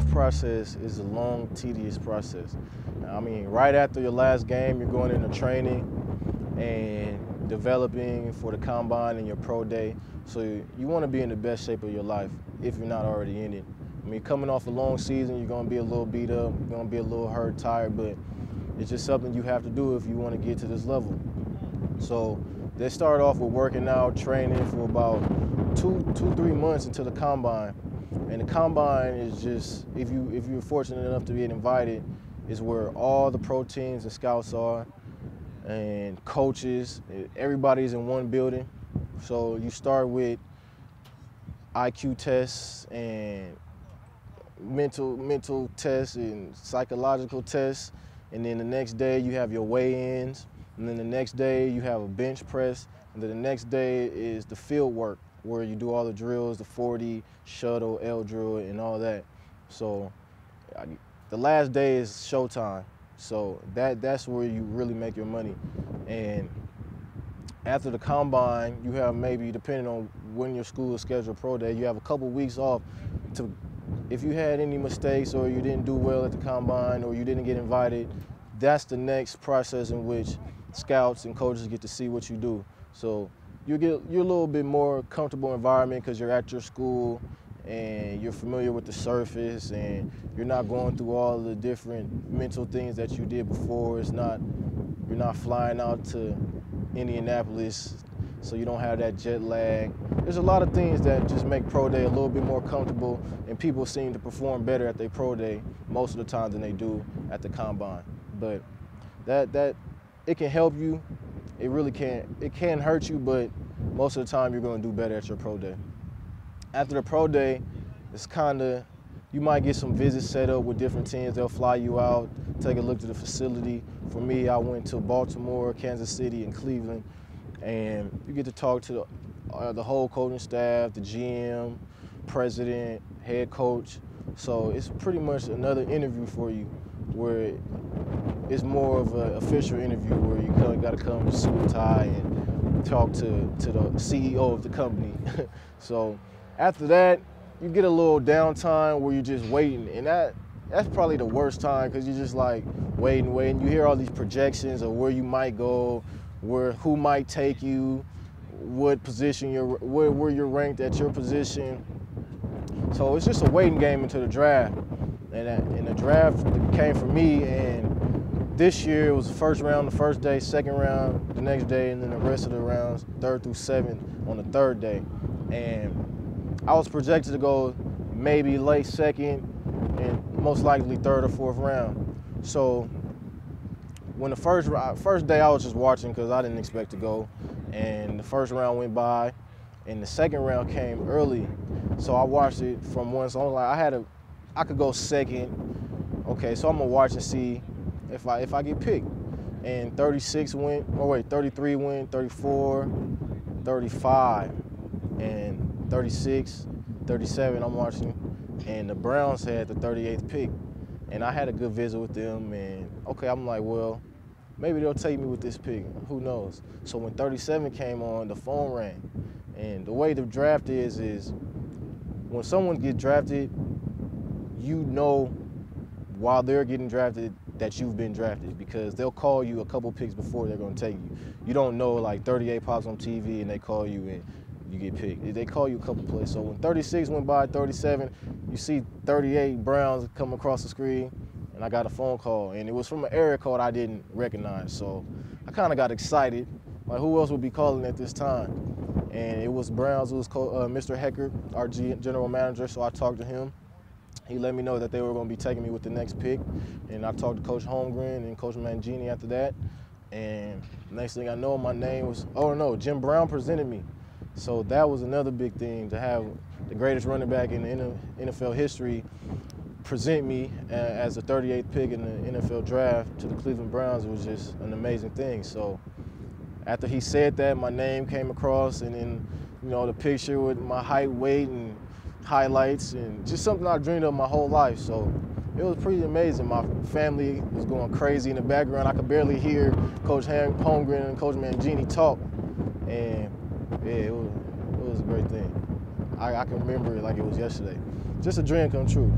draft process is a long, tedious process. I mean, right after your last game, you're going into training and developing for the combine and your pro day. So you want to be in the best shape of your life if you're not already in it. I mean, coming off a long season, you're going to be a little beat up, you're going to be a little hurt, tired, but it's just something you have to do if you want to get to this level. So they start off with working out, training for about two, 3 months until the combine. And the combine is just, if you're fortunate enough to get invited, is where all the pro teams and scouts are, and coaches, everybody's in one building. So you start with IQ tests and mental tests and psychological tests, and then the next day you have your weigh-ins, and then the next day you have a bench press, and then the next day is the field work, where you do all the drills, the 40, shuttle, L drill, and all that. So the last day is showtime. So that's where you really make your money. And after the combine, you have maybe, depending on when your school is scheduled pro day, you have a couple weeks off to, if you had any mistakes or you didn't do well at the combine or you didn't get invited, that's the next process in which scouts and coaches get to see what you do. So you get, you're a little bit more comfortable environment because you're at your school and you're familiar with the surface and you're not going through all the different mental things that you did before. It's not, you're not flying out to Indianapolis, so you don't have that jet lag. There's a lot of things that just make pro day a little bit more comfortable, and people seem to perform better at their pro day most of the time than they do at the combine. But it can help you. It really can. It can hurt you, but most of the time you're going to do better at your pro day. After the pro day, it's kind of, you might get some visits set up with different teams. They'll fly you out, take a look to the facility. For me, I went to Baltimore, Kansas City, and Cleveland, and you get to talk to the whole coaching staff, the GM, president, head coach. So it's pretty much another interview for you, where it's more of an official interview where you got to come with a suit and tie and talk to the CEO of the company. So after that, you get a little downtime where you're just waiting, and that's probably the worst time because you're just like waiting. You hear all these projections of where you might go, who might take you, what position you're, where you're ranked at your position. So it's just a waiting game until the draft. And the draft came for me, and this year it was the first round the first day, second round the next day, and then the rest of the rounds, 3rd through 7th, on the third day. And I was projected to go maybe late second and most likely 3rd or 4th round. So when the first day I was just watching because I didn't expect to go, and the first round went by, and the second round came early. So I watched it from once on. Like I could go second. Okay, so I'm gonna watch and see if I get picked. And 36 went, oh wait, 33 went, 34, 35, and 36, 37, I'm watching. And the Browns had the 38th pick. And I had a good visit with them, and okay, I'm like, well, maybe they'll take me with this pick, who knows? So when 37 came on, the phone rang. And the way the draft is when someone gets drafted, you know while they're getting drafted that you've been drafted because they'll call you a couple picks before they're going to take you. You don't know, like 38 pops on TV and they call you and you get picked. They call you a couple plays. So when 36 went by, 37, you see 38 Browns come across the screen, and I got a phone call, and it was from an area code I didn't recognize. So I kind of got excited, like who else would be calling at this time? And it was Browns, it was Mr. Hecker, our general manager, so I talked to him. He let me know that they were going to be taking me with the next pick, and I talked to Coach Holmgren and Coach Mangini after that. And next thing I know, my name was, oh no, Jim Brown presented me. So that was another big thing, to have the greatest running back in the NFL history present me as the 38th pick in the NFL draft to the Cleveland Browns was just an amazing thing. So after he said that, my name came across, and then the picture with my height, weight, and highlights, and just something I dreamed of my whole life. So it was pretty amazing. My family was going crazy in the background. I could barely hear Coach Holmgren and Coach Mangini talk. And yeah, it was a great thing. I can remember it like it was yesterday. Just a dream come true.